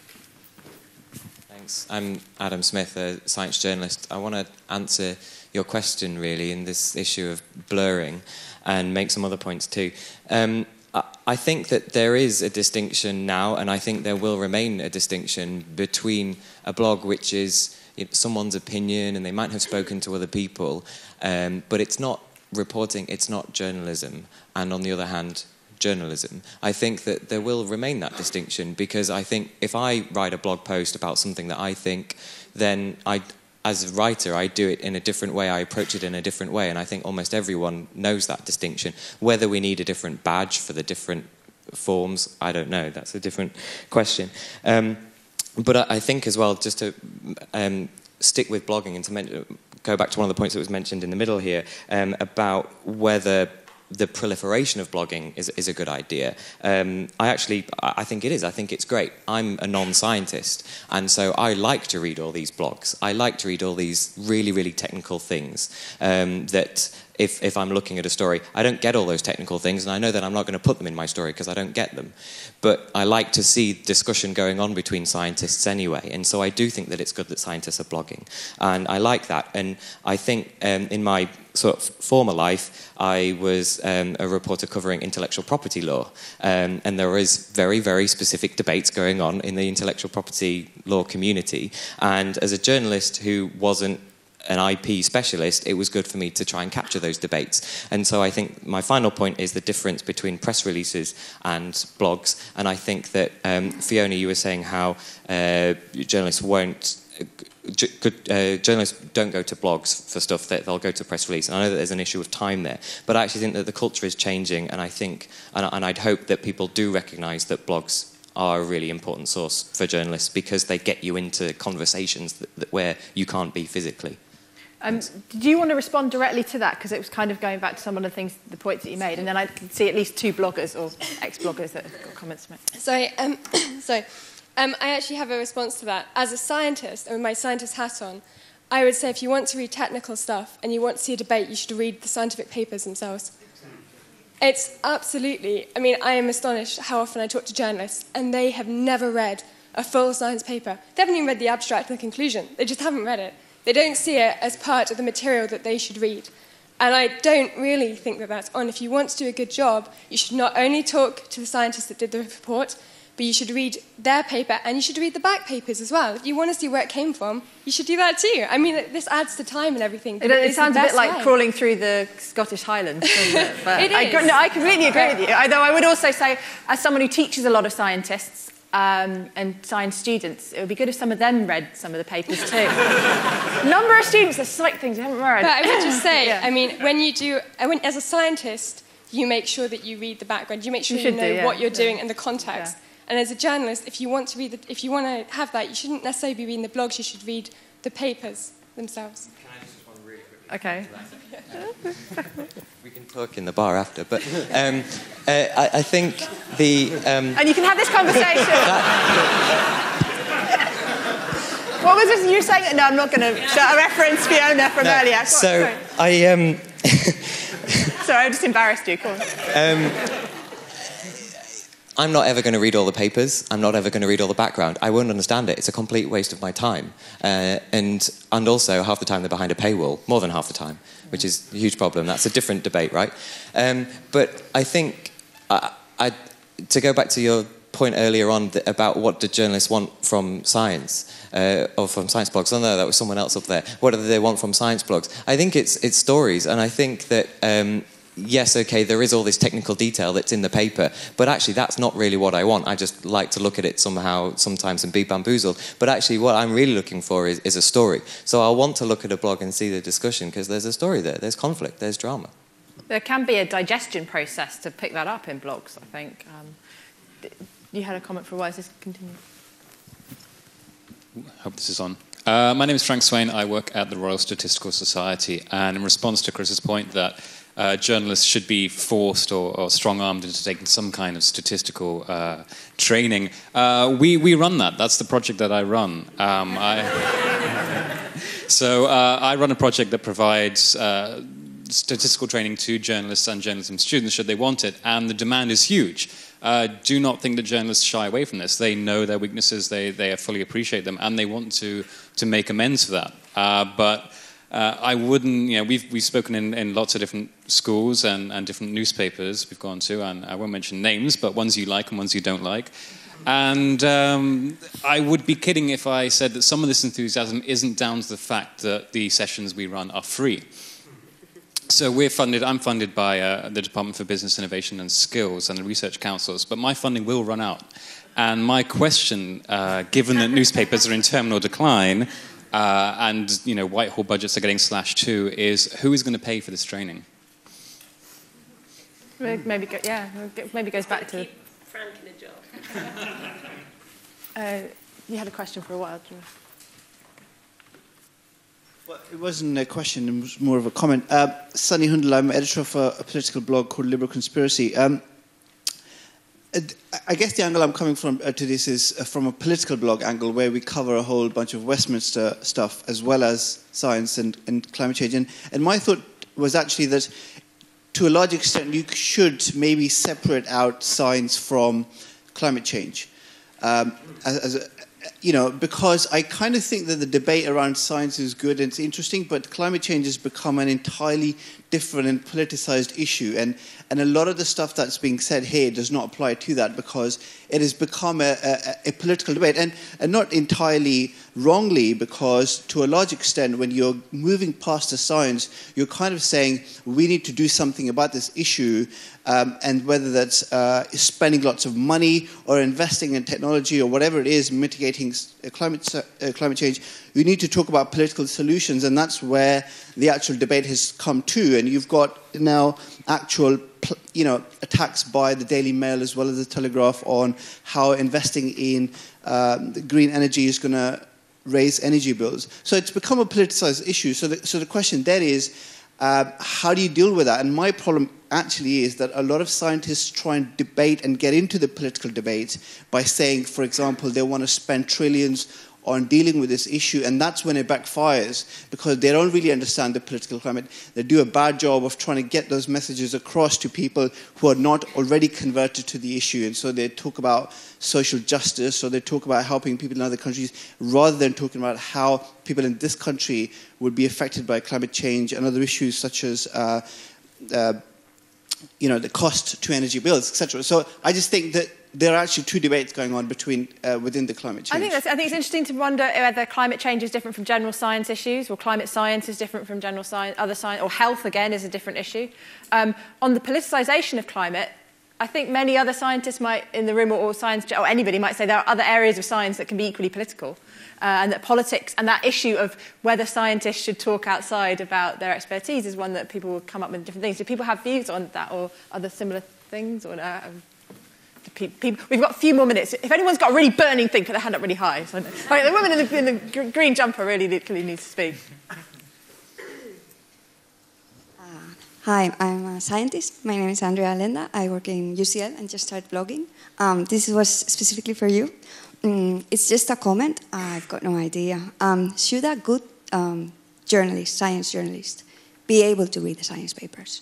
Thanks. I'm Adam Smith, a science journalist. I want to answer your question, really, in this issue of blurring and make some other points too. Um, I, I think that there is a distinction now, and I think there will remain a distinction between a blog which is, you know, someone's opinion and they might have spoken to other people, um, but it's not reporting, it's not journalism. And on the other hand, journalism. I think that there will remain that distinction, because I think if I write a blog post about something that I think, then I, as a writer, I do it in a different way, I approach it in a different way, and I think almost everyone knows that distinction. Whether we need a different badge for the different forms, I don't know, that's a different question. Um, but I, I think as well, just to um, stick with blogging and to go back to one of the points that was mentioned in the middle here, um, about whether the proliferation of blogging is, is a good idea. Um, I actually, I think it is. I think it's great. I'm a non-scientist, and so I like to read all these blogs. I like to read all these really, really technical things um, that... If, if I'm looking at a story, I don't get all those technical things, and I know that I'm not going to put them in my story because I don't get them. But I like to see discussion going on between scientists anyway, and so I do think that it's good that scientists are blogging. And I like that, and I think um, in my sort of former life, I was um, a reporter covering intellectual property law, um, and there is very, very specific debates going on in the intellectual property law community. And as a journalist who wasn't an I P specialist, it was good for me to try and capture those debates. And so I think my final point is the difference between press releases and blogs. And I think that, um, Fiona, you were saying how uh, journalists won't... Could, uh, journalists don't go to blogs for stuff, that they'll go to press release. And I know that there's an issue of time there, but I actually think that the culture is changing, and I think, and, and I'd hope that people do recognise that blogs are a really important source for journalists, because they get you into conversations that, that where you can't be physically. Um, do you want to respond directly to that? Because it was kind of going back to some of the things, the points that you made, and then I can see at least two bloggers or ex-bloggers that have got comments to make. So, um, so um, I actually have a response to that. As a scientist, with my scientist hat on, I would say if you want to read technical stuff and you want to see a debate, you should read the scientific papers themselves. It's absolutely... I mean, I am astonished how often I talk to journalists, and they have never read a full science paper. They haven't even read the abstract and the conclusion. They just haven't read it. They don't see it as part of the material that they should read. And I don't really think that that's on. If you want to do a good job, you should not only talk to the scientists that did the report, but you should read their paper, and you should read the back papers as well. If you want to see where it came from, you should do that too. I mean, this adds to time and everything. It, it sounds a bit like way. crawling through the Scottish Highlands. It? But it I, is. No, I completely agree with you. Although I would also say, as someone who teaches a lot of scientists, Um, and science students, it would be good if some of them read some of the papers too. Number of students that cite things they haven't read. But I would just say, yeah. I mean, when you do, when, as a scientist, you make sure that you read the background, you make sure you, you know do, yeah. what you're yeah. doing and the context. Yeah. And as a journalist, if you want to read, the, if you want to have that, you shouldn't necessarily be reading the blogs. You should read the papers themselves. Can I just one really quick? Okay. We can talk in the bar after, but um, uh, I, I think the... Um, and you can have this conversation. That... What was this you were saying? No, I'm not going to... I reference Fiona from no, earlier. So, Sorry. I... Um... Sorry, I just embarrassed you. Go on. Um, I'm not ever going to read all the papers. I'm not ever going to read all the background. I won't understand it. It's a complete waste of my time. Uh, and and also, half the time they're behind a paywall, more than half the time, which is a huge problem. That's a different debate, right? Um, but I think, I, I, to go back to your point earlier on that, about what do journalists want from science, uh, or from science blogs. Oh no, that was someone else up there. What do they want from science blogs? I think it's, it's stories, and I think that... Um, yes, okay, there is all this technical detail that's in the paper, but actually that's not really what I want. I just like to look at it somehow sometimes and be bamboozled. But actually what I'm really looking for is, is a story. So I'll want to look at a blog and see the discussion, because there's a story there, there's conflict, there's drama. There can be a digestion process to pick that up in blogs, I think. Um, you had a comment for a while, so continue. I hope this is on. Uh, my name is Frank Swain. I work at the Royal Statistical Society, and in response to Chris's point that Uh, journalists should be forced or, or strong-armed into taking some kind of statistical uh, training. Uh, we, we run that. That's the project that I run. Um, I, so uh, I run a project that provides uh, statistical training to journalists and journalism students should they want it, and the demand is huge. Uh, do not think that journalists shy away from this. They know their weaknesses, they, they fully appreciate them, and they want to, to make amends for that. Uh, but... Uh, I wouldn't, you know, we've, we've spoken in, in lots of different schools and, and different newspapers we've gone to, and I won't mention names, but ones you like and ones you don't like. And um, I would be kidding if I said that some of this enthusiasm isn't down to the fact that the sessions we run are free. So we're funded, I'm funded by uh, the Department for Business, Innovation and Skills and the Research Councils, but my funding will run out. And my question, uh, given that newspapers are in terminal decline... Uh, and, you know, Whitehall budgets are getting slashed too, is who is going to pay for this training? Maybe, go, yeah, maybe goes back to... Frank in a job. uh, you had a question for a while, didn't you? Well, it wasn't a question, it was more of a comment. Uh, Sunny Hundle, I'm editor of a, a political blog called Liberal Conspiracy. Um, I guess the angle I'm coming from to this is from a political blog angle where we cover a whole bunch of Westminster stuff as well as science and, and climate change. And, and my thought was actually that to a large extent you should maybe separate out science from climate change. Um, as, as a, you know, because I kind of think that the debate around science is good and it's interesting, but climate change has become an entirely different and politicized issue. And, and a lot of the stuff that's being said here does not apply to that because it has become a, a, a political debate. And, and not entirely wrongly, because to a large extent, when you're moving past the science, you're kind of saying, we need to do something about this issue. Um, and whether that's uh, spending lots of money or investing in technology or whatever it is, mitigating climate, uh, climate change, you need to talk about political solutions, and that's where the actual debate has come to. And you've got now actual you know, attacks by the Daily Mail as well as the Telegraph on how investing in um, green energy is going to raise energy bills. So it's become a politicized issue. So the, so the question then is, Uh, how do you deal with that? And my problem actually is that a lot of scientists try and debate and get into the political debate by saying, for example, they want to spend trillions on dealing with this issue, and that's when it backfires, because they don't really understand the political climate. They do a bad job of trying to get those messages across to people who are not already converted to the issue, and so they talk about social justice, or they talk about helping people in other countries, rather than talking about how people in this country would be affected by climate change and other issues such as uh, uh, you know, the cost to energy bills, et cetera. So I just think that there are actually two debates going on between uh, within the climate change. I think, that's, I think it's interesting to wonder whether climate change is different from general science issues, or climate science is different from general science, other science, or health, again, is a different issue. Um, on the politicisation of climate, I think many other scientists might, in the room or, or science, or anybody might say there are other areas of science that can be equally political, uh, and that politics and that issue of whether scientists should talk outside about their expertise is one that people will come up with different things. Do people have views on that or other similar things? Or uh, People, we've got a few more minutes. If anyone's got a really burning thing, put their hand up really high. So, like, the woman in the, in the green jumper really literally needs to speak. Uh, hi, I'm a scientist. My name is Andrea Allenda. I work in U C L and just started blogging. Um, this was specifically for you. Um, it's just a comment. I've got no idea. Um, should a good um, journalist, science journalist, be able to read the science papers?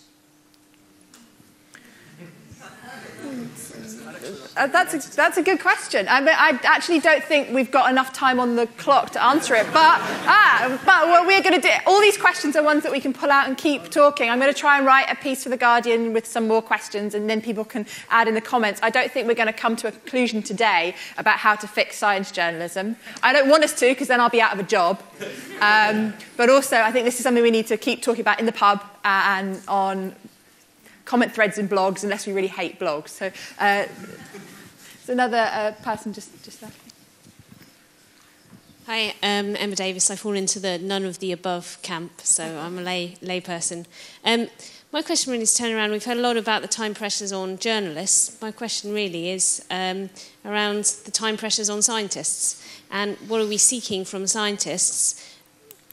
Uh, that's, a, that's a good question. I, mean, I actually don't think we've got enough time on the clock to answer it. But, ah, but what we're going to do, all these questions are ones that we can pull out and keep talking. I'm going to try and write a piece for The Guardian with some more questions, and then people can add in the comments. I don't think we're going to come to a conclusion today about how to fix science journalism. I don't want us to, because then I'll be out of a job. Um, but also, I think this is something we need to keep talking about in the pub uh, and on comment threads and blogs, unless we really hate blogs. So uh, there's another uh, person just, just there. Hi, um, Emma Davis. I fall into the none of the above camp, so I'm a lay, lay person. Um, my question really is turning around. We've heard a lot about the time pressures on journalists. My question really is um, around the time pressures on scientists. And what are we seeking from scientists?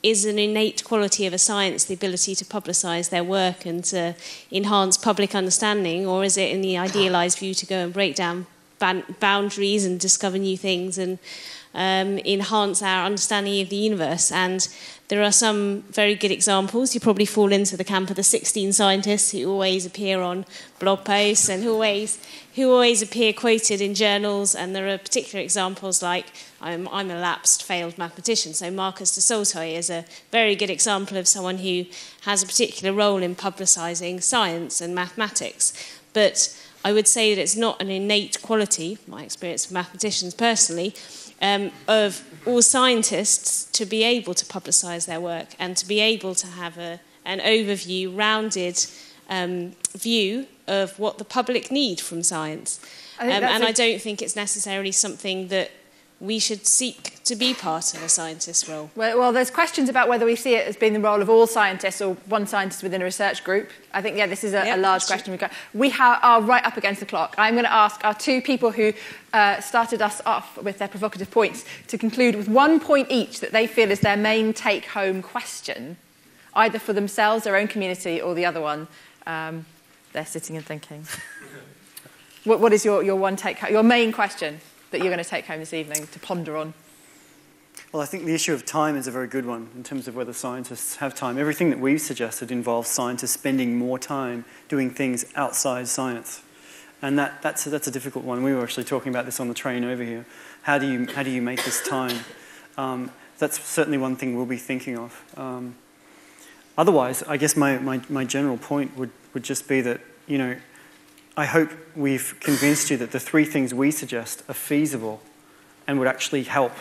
Is an innate quality of a science the ability to publicise their work and to enhance public understanding, or is it in the idealised view to go and break down boundaries and discover new things and um, enhance our understanding of the universe? And there are some very good examples. You probably fall into the camp of the sixteen scientists who always appear on blog posts and who always, who always appear quoted in journals. And there are particular examples like, I'm, I'm a lapsed failed mathematician, so Marcus du Sautoy is a very good example of someone who has a particular role in publicising science and mathematics. But I would say that it's not an innate quality, my experience of mathematicians personally, um, of all scientists to be able to publicise their work and to be able to have a, an overview, rounded um, view of what the public need from science. I um, and a... I don't think it's necessarily something that we should seek to be part of a scientist's role? Well, well, there's questions about whether we see it as being the role of all scientists or one scientist within a research group. I think, yeah, this is a, yep, a large question. True. We ha are right up against the clock. I'm going to ask our two people who uh, started us off with their provocative points to conclude with one point each that they feel is their main take-home question, either for themselves, their own community, or the other one. Um, they're sitting and thinking. what, what is your, your one take-home, your main question that you're going to take home this evening to ponder on? Well, I think the issue of time is a very good one in terms of whether scientists have time. Everything that we've suggested involves scientists spending more time doing things outside science. And that, that's, a, that's a difficult one. We were actually talking about this on the train over here. How do you, how do you make this time? Um, that's certainly one thing we'll be thinking of. Um, otherwise, I guess my, my, my general point would, would just be that, you know, I hope we've convinced you that the three things we suggest are feasible and would actually help.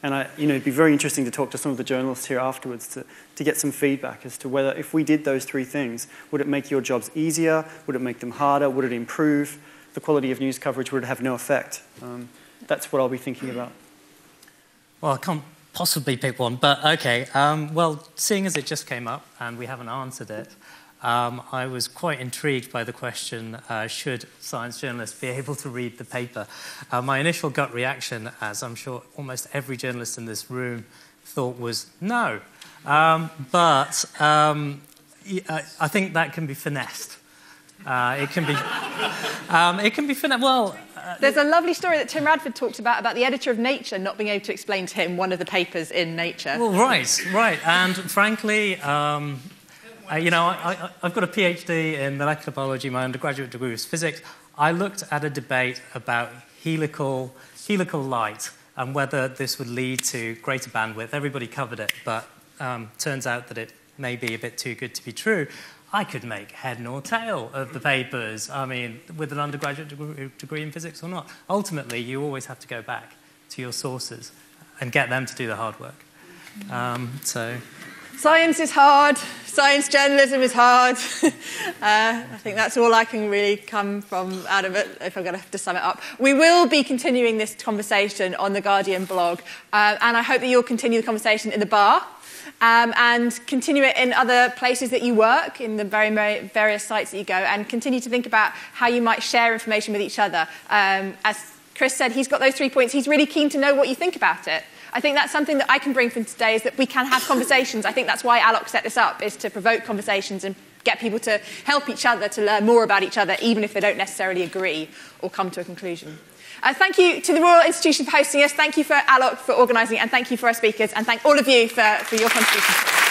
And I, you know, it'd be very interesting to talk to some of the journalists here afterwards to, to get some feedback as to whether if we did those three things, would it make your jobs easier? Would it make them harder? Would it improve the quality of news coverage? Would it have no effect? Um, that's what I'll be thinking about. Well, I can't possibly pick one, but OK. Um, well, seeing as it just came up and we haven't answered it, Um, I was quite intrigued by the question, uh, should science journalists be able to read the paper? Uh, my initial gut reaction, as I'm sure almost every journalist in this room thought, was no. Um, but um, I think that can be finessed. Uh, it can be... Um, it can be finessed. Well... Uh, There's a lovely story that Tim Radford talked about, about the editor of Nature not being able to explain to him one of the papers in Nature. Well, right, right. And frankly... Um, Uh, you know, I, I, I've got a PhD in molecular biology. My undergraduate degree was physics. I looked at a debate about helical, helical light and whether this would lead to greater bandwidth. Everybody covered it, but um, turns out that it may be a bit too good to be true. I could make head nor tail of the papers, I mean, with an undergraduate degree, degree in physics or not. Ultimately, you always have to go back to your sources and get them to do the hard work. Um, so... Science is hard. Science journalism is hard. uh, I think that's all I can really come from out of it, if I'm going to have to sum it up. We will be continuing this conversation on the Guardian blog, uh, and I hope that you'll continue the conversation in the bar um, and continue it in other places that you work, in the very, very various sites that you go, and continue to think about how you might share information with each other. Um, as Chris said, he's got those three points. He's really keen to know what you think about it. I think that's something that I can bring from today, is that we can have conversations. I think that's why Alok set this up, is to provoke conversations and get people to help each other, to learn more about each other, even if they don't necessarily agree or come to a conclusion. Uh, thank you to the Royal Institution for hosting us. Thank you for Alok for organising, and thank you for our speakers, and thank all of you for, for your contribution.